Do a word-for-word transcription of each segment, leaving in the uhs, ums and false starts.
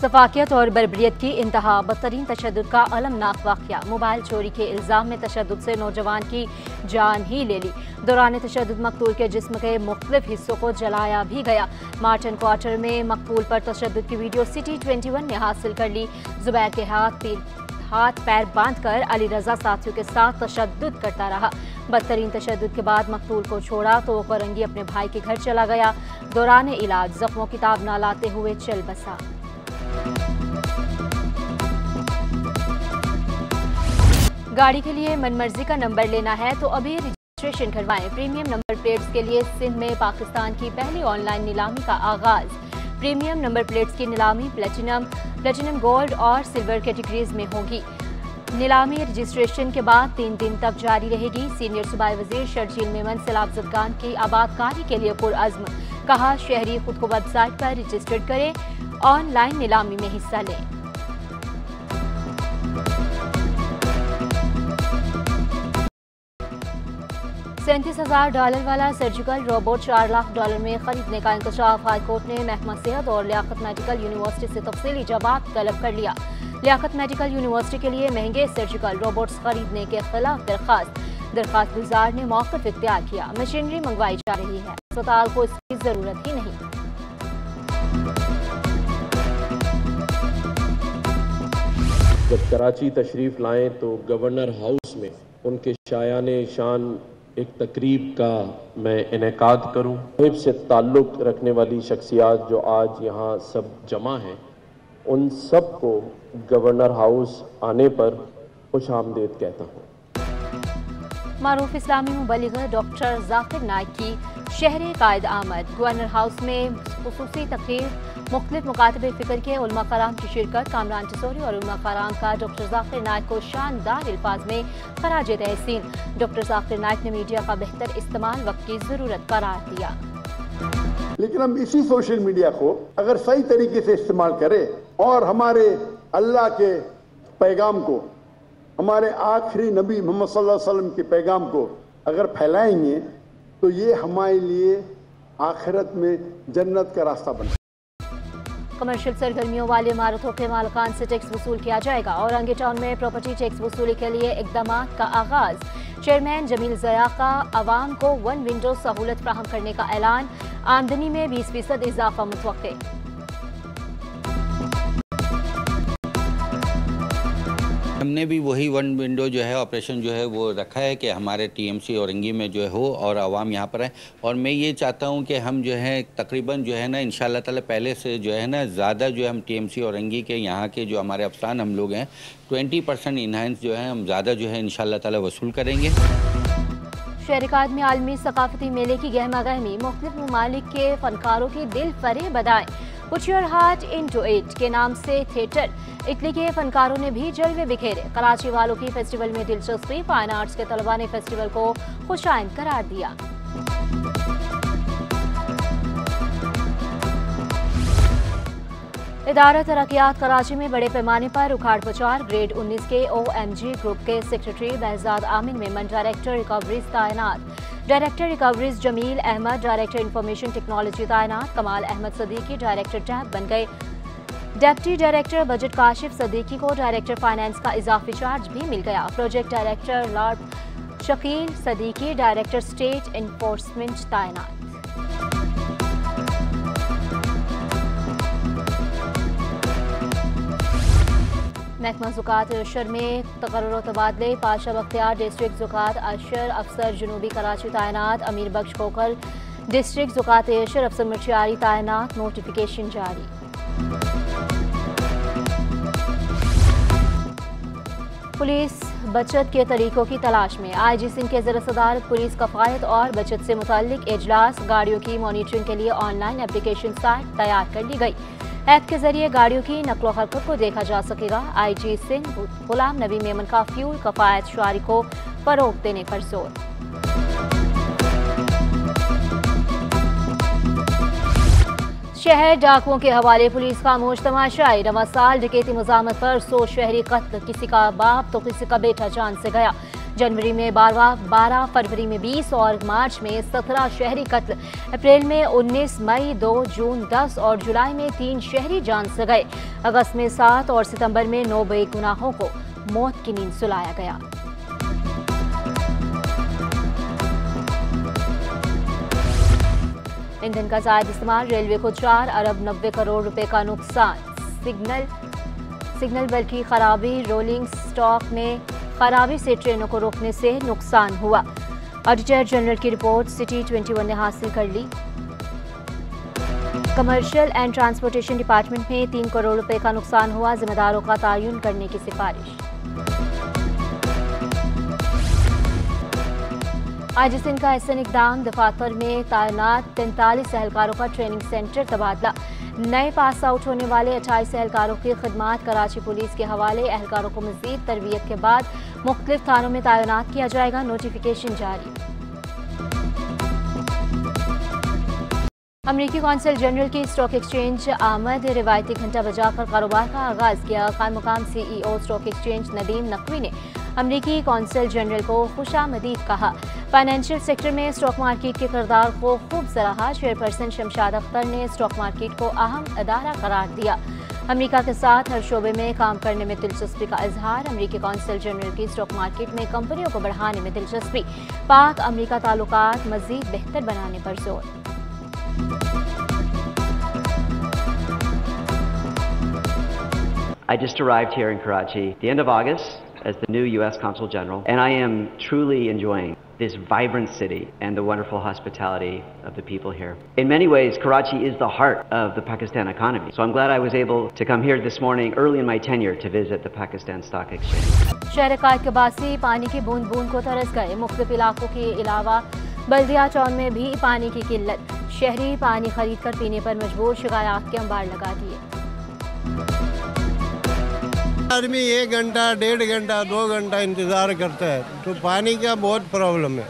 सफाकियत और बर्बरियत की इंतहा, बदतरीन तशद्दुद का अलमनाक वाक़या। मोबाइल चोरी के इल्ज़ाम में तशद्दुद से नौजवान की जान ही ले ली। दौरान तशद्दुद मकतूल के जिस्म के मुख्तलिफ हिस्सों को जलाया भी गया। मार्टन क्वार्टर में मकतूल पर तशद्दुद की वीडियो सिटी इक्कीस ने हासिल कर ली। जुबैर के हाथ पीर हाथ पैर बांधकर अली रजा साथियों के साथ तशद्दुद करता रहा। बदतरीन तशद्दुद के बाद मकतूल को छोड़ा तो फरंगी अपने भाई के घर चला गया। दौरान इलाज जख्मों की ताब ना लाते हुए चल बसा। गाड़ी के लिए मनमर्जी का नंबर लेना है तो अभी रजिस्ट्रेशन करवाएं। प्रीमियम नंबर प्लेट्स के लिए सिंध में पाकिस्तान की पहली ऑनलाइन नीलामी का आगाज। प्रीमियम नंबर प्लेट्स की नीलामी प्लेटिनम, प्लेटिनम गोल्ड और सिल्वर कैटेगरीज में होगी। नीलामी रजिस्ट्रेशन के बाद तीन दिन तक जारी रहेगी। सीनियर सूबाई वजीर शर्जील मेमन सैलाब जदगान की आबादकारी के लिए पुरअज़्म, कहा शहरी खुद को वेबसाइट पर रजिस्टर्ड करें, ऑनलाइन नीलामी में हिस्सा लें। सैंतीस हजार डॉलर वाला सर्जिकल रोबोट चार लाख डॉलर में खरीदने का इंकशाफ। हाईकोर्ट ने महकमा सेहत और लियाकत मेडिकल यूनिवर्सिटी से तफसीली जवाब तलब कर लिया। लियाकत मेडिकल यूनिवर्सिटी के लिए महंगे सर्जिकल रोबोट्स खरीदने के खिलाफ दरखास्त। दरखास्त गुजार ने मौकफ इख्तियार किया। मशीनरी मंगवाई जा रही है, अस्पताल को इसकी जरूरत ही नहीं। जब कराची तशरीफ लाएं तो गवर्नर हाउस में उनके शायाने शान एक तकरीब का मैं इनेकाद करूँ। हिब से ताल्लुक़ रखने वाली शख्सियात जो आज यहाँ सब जमा हैं, उन सब को गवर्नर हाउस आने पर खुश आमदेद कहता हूँ। मारूफ इस्लामी मुबलिग डॉक्टर ज़ाकिर नाइक की शहर कायद आमद। गवर्नर हाउस में खुसूसी तकरीब, मुख्तलिफ मकातबे फ़िक्र के उलमा कराम की शिरकत। कामरान जसोरी और उलमा कराम का डॉक्टर ज़ाकिर नाइक को शानदार अल्फाज में खराज तहसीन। डॉक्टर ज़ाकिर नाइक ने मीडिया का बेहतर इस्तेमाल वक्त की ज़रूरत करार दिया। लेकिन हम इसी सोशल मीडिया को अगर सही तरीके से इस्तेमाल करें और हमारे अल्लाह के पैगाम को, हमारे आखिरी नबी मोहम्मद सल्लल्लाहु अलैहि वसल्लम के पैगाम को अगर फैलाएंगे तो ये हमारे लिए आखिरत में जन्नत का रास्ता बन। कमर्शियल सरगर्मियों वाले इमारतों के मालकान से टैक्स वसूल किया जाएगा। और औरंगी टाउन में प्रॉपर्टी टैक्स वसूली के लिए इकदाम का आगाज। चेयरमैन जमील जराका आवाम को वन विंडो सहूलत फ्राहम करने का ऐलान। आमदनी में बीस फीसद इजाफा मुतवक्के। हमने भी वही वन विंडो जो है ऑपरेशन जो है वो रखा है कि हमारे टीएमसी औरंगी में जो है हो और आवाम यहाँ पर है। और मैं ये चाहता हूँ कि हम जो है तकरीबन जो है ना इंशाअल्लाह ताला पहले से जो है ना ज़्यादा जो है हम टीएमसी औरंगी के यहाँ के जो हमारे अफसान हम लोग हैं ट्वेंटी परसेंट इन्हांस जो है हम ज़्यादा जो है इंशाअल्लाह ताला वसूल करेंगे। शहरकायद में आलमी सकाफती मेले की गहमा गहमी, मुख्तलिफ ममालिक के फनकारों की दिल फरेह बदाएं। Put your heart into it के नाम से थिएटर, इटली के फनकारों ने भी जलवे बिखेरे। कराची वालों की फेस्टिवल में दिलचस्पी, फाइन आर्ट्स के तलबा ने फेस्टिवल को खुशायन करार दिया। इदारा तरक्यात कराची में बड़े पैमाने पर उखाड़ पचार। ग्रेड उन्नीस के ओएमजी ग्रुप के secretary Behzad Amin Memon, director recoveries तैनात। Director recoveries Jamil Ahmed, director information technology तैनात कमाल अहमद सदीकी डायरेक्टर टैब बन गए। Deputy director budget Kashif Siddiqui को डायरेक्टर फाइनेंस का इजाफी चार्ज भी मिल गया। प्रोजेक्ट डायरेक्टर लार्ड Shakeel Siddiqui, director state enforcement तैनात। महकमा ज़ुकात अशर में तकर्रुर तबादले। पाशा बख्तियार डिस्ट्रिक्ट ज़ुकात अशर अफसर जनूबी कराची तैनात। अमीर बख्श कोकल डिस्ट्रिक्ट ज़ुकात अशर अफसर मर्चियारी तैनात। नोटिफिकेशन जारी। पुलिस बचत के तरीकों की तलाश में। आई जी सिंह के ज़र सदारत पुलिस कफायत और बचत से मुतल्लिक इजलास। गाड़ियों की मॉनिटरिंग के लिए ऑनलाइन एप्लीकेशन साइट तैयार कर ली गई। ऐप के जरिए गाड़ियों की नकलो हरकत को देखा जा सकेगा। आईजी सिंह गुलाम नबी मेमन का फ्यूल कफायत शुआरी को फरोग देने पर जोर। शहर डाकुओं के हवाले पुलिस खामोश तमाशाई। रवा साल डकैती मजामत पर सौ शहरी कत्ल, किसी का बाप तो किसी का बेटा जान से गया। जनवरी में बारह, फरवरी में बीस और मार्च में सत्रह शहरी कत्ल, अप्रैल में उन्नीस, मई दो, जून दस और जुलाई में तीन शहरी जान से गए। अगस्त में सात और सितंबर में नौ बेगुनाहों को मौत की नींद सुलाया गया। ईंधन का जायद इस्तेमाल, रेलवे को चार अरब नब्बे करोड़ रुपए का नुकसान। सिग्नल सिग्नल बल की खराबी, रोलिंग स्टॉक में खराबी से ट्रेनों को रोकने से नुकसान हुआ। ऑडिटर जनरल की रिपोर्ट सिटी इक्कीस ने हासिल कर ली। कमर्शियल एंड ट्रांसपोर्टेशन डिपार्टमेंट में तीन करोड़ रुपए का नुकसान हुआ, जिम्मेदारों का तयन करने की सिफारिश। आज इस दिन का एहसन इकदाम, दफातर में तैनात तैंतालीस एहलकारों का ट्रेनिंग सेंटर तबादला। नए पास आउट होने वाले अट्ठाईस एहलकारों की खदमात कराची पुलिस के हवाले। एहलकारों को मजीद तरबियत के बाद मुख्तलिफ थानों में तैनात किया जाएगा, नोटिफिकेशन जारी। अमरीकी कौंसल जनरल की स्टॉक एक्सचेंज आमद, रिवायती घंटा बजाकर कारोबार का आगाज किया। खान मुकाम CEO stock exchange Nadeem Naqvi ने अमरीकी कौंसल जनरल को खुशामदीद कहा। फाइनेंशियल सेक्टर में स्टॉक मार्केट के किरदार को खूब सराहा, चेयरपर्सन शमशाद अख्तर ने स्टॉक मार्केट को अहम अदारा करार दिया। अमेरिका के साथ हर शोबे में काम करने में दिलचस्पी का इजहार, अमेरिकी कौंसल जनरल की स्टॉक मार्केट में कंपनियों को बढ़ाने में दिलचस्पी। पाक अमेरिका ताल्लुकात मजीद बेहतर बनाने पर जोर। I just arrived here in Karachi the end of August as the new U S Consul General, and I am truly enjoying this vibrant city and the wonderful hospitality of the people here. In many ways, Karachi is the heart of the Pakistan economy, so I'm glad I was able to come here this morning early in my tenure to visit the Pakistan Stock Exchange. शहरकार के बासी पानी की बूंद बूंद को तरस गए। मुख्तलिफ इलाकों के अलावा बल्दिया टाउन में भी पानी की किल्लत, शहरी पानी खरीद कर पीने पर मजबूर, शिकायत के अंबार लगा दिए। आदमी एक घंटा, डेढ़ घंटा, दो घंटा इंतज़ार करता है तो पानी का बहुत प्रॉब्लम है,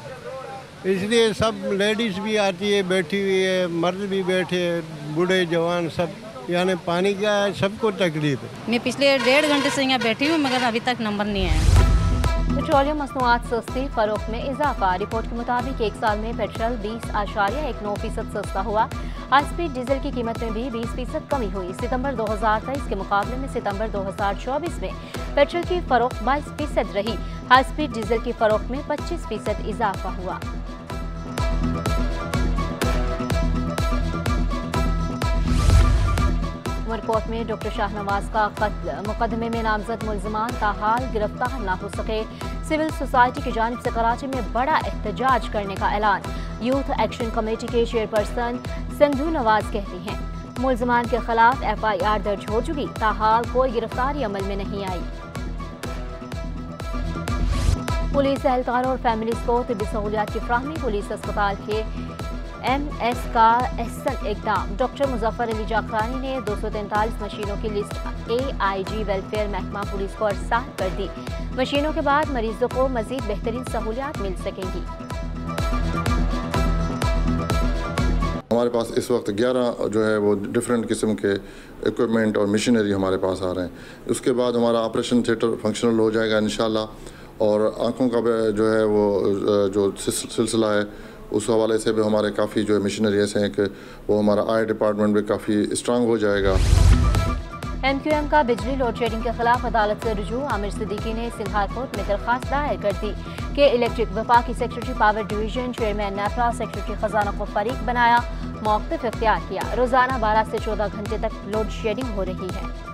इसलिए सब लेडीज़ भी आती है, बैठी हुई है, मर्द भी बैठे, बूढ़े जवान सब, यानी पानी का सबको तकलीफ है। मैं पिछले डेढ़ घंटे से यहाँ बैठी हूँ मगर अभी तक नंबर नहीं आया। पेट्रोलियम मसनूआत सस्ती, फरोख्त में इजाफा। रिपोर्ट के मुताबिक एक साल में पेट्रोल बीस आशारिया एक नौ फीसद सस्ता हुआ। हाई स्पीड डीजल की कीमत में भी बीस फीसद कमी हुई। सितंबर दो हज़ार तेईस के मुकाबले में सितंबर दो हज़ार चौबीस में पेट्रोल की फरोख्त बाईस फीसद रही। हाई स्पीड डीजल की फरोख्त में पच्चीस फीसद इजाफा हुआ। उमरकोट में डॉक्टर शाहनवाज का कत्ल, मुकदमे में नामजद मुलजमान ताहाल गिरफ्तार ना हो सके। सिविल सोसाइटी की जानिब से कराची में बड़ा एहतजाज करने का ऐलान। यूथ एक्शन कमेटी के चेयरपर्सन सिंधु नवाज कहती हैं मुलजमान के खिलाफ एफ आई आर दर्ज हो चुकी, ताहाल कोई गिरफ्तारी अमल में नहीं आई। पुलिस एहलकारों और फैमिलीज को तिब्बी सहूलियात की फराहमी, पुलिस अस्पताल के एम एस का एहसन इकदाम। डॉक्टर मुजफ्फर अली जाखरानी ने दो सौ तैंतालीस मशीनों की list A I G welfare महकमा पुलिस को अरसा कर दी। मशीनों के बाद मरीजों को मजीद बेहतरीन सहूलियात मिल सकेंगी। हमारे पास इस वक्त ग्यारह जो है वो डिफरेंट किस्म के इक्विपमेंट और मशीनरी हमारे पास आ रहे हैं। उसके बाद हमारा ऑपरेशन थिएटर फंक्शनल हो जाएगा इंशाल्लाह, और आँखों का जो है वो जो सिलसिला है उस हवाले से भी हमारे काफ़ी जो मिशनरी ऐसे हैं कि वो हमारा आई डिपार्टमेंट भी काफ़ी स्ट्रांग हो जाएगा। एमक्यूएम का बिजली लोड शेडिंग के खिलाफ अदालत से रुजू, आमिर सिद्दीकी ने सिंघा कोर्ट में दरख्वास्त दायर कर दी कि इलेक्ट्रिक विभाग की secretary power division, chairman NEPRA, secretary खजाना को फरीक बनाया, मौक़िफ़ इख्तियार किया। रोज़ाना बारह से चौदह घंटे तक लोड शेडिंग हो रही है।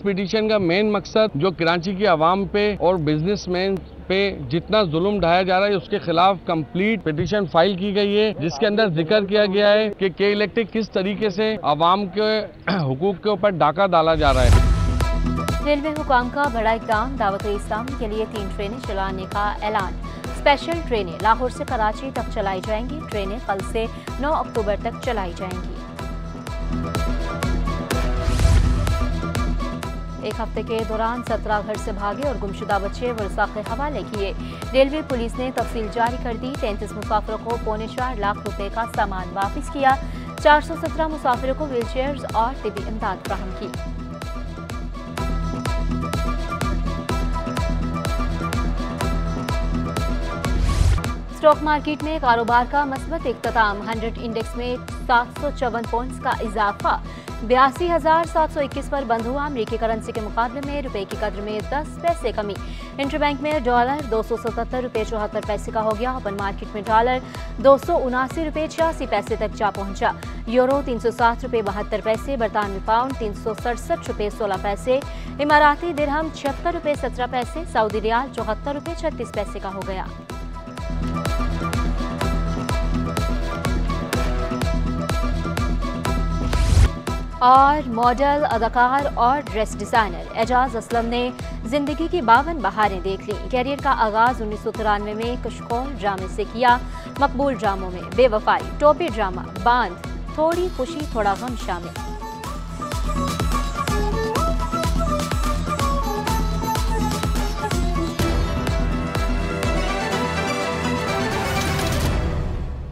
एक्सपीडिशन का मेन मकसद जो कराची की आवाम पे और बिजनेसमैन पे जितना जुल्म ढाया जा रहा है उसके खिलाफ कंप्लीट पिटिशन फाइल की गई है, जिसके अंदर जिक्र किया गया है कि के इलेक्ट्रिक किस तरीके से आवाम के हुकूक के ऊपर डाका डाला जा रहा है। रेलवे हुकाम का बड़ा इकदाम, दावत इस्लाम के लिए तीन ट्रेनें चलाने का ऐलान। स्पेशल ट्रेनें लाहौर से कराची तक चलाई जाएंगी। ट्रेनें कल से नौ अक्टूबर तक चलाई जाएंगी। एक हफ्ते के दौरान सत्रह घर से भागे और गुमशुदा बच्चे वर्षा के हवाले किए। रेलवे पुलिस ने तफसील जारी कर दी। तैंतीस मुसाफिरों को पौने चार लाख रुपए का सामान वापस किया। चार सौ सत्रह मुसाफिरों को व्हीलचेयर्स और तिबी इमदाद फराहम की। स्टॉक मार्केट में कारोबार का मस्बत इख्तिताम। हंड्रेड इंडेक्स में सात सौ चौवन पॉइंट्स का इजाफा। बयासी हजार सात सौ इक्कीस पर बंद हुआ। अमरीकी करेंसी के मुकाबले में रुपए की कदर में दस पैसे कमी। इंटरबैंक में डॉलर दो सौ सतहत्तर रुपये चौहत्तर पैसे का हो गया। ओपन मार्केट में डॉलर दो सौ उनासी रुपये छियासी पैसे तक जा पहुंचा। यूरो तीन सौ सात रुपये बहत्तर पैसे। बरतानवी पाउंड तीन सौ सड़सठ रुपये सोलह पैसे। इमाराती दिरहम छिहत्तर रुपये सत्रह पैसे। सऊदी रियाल चौहत्तर रुपये छत्तीस पैसे का हो गया। और मॉडल, अदाकार और ड्रेस डिज़ाइनर एजाज असलम ने जिंदगी की बावन बहारें देख लीं। कैरियर का आगाज़ उन्नीस सौ तिरानवे में कशकौल ड्रामे से किया। मकबूल ड्रामों में बेवफाई, टोपी ड्रामा, बांध, थोड़ी खुशी थोड़ा गम शामिल।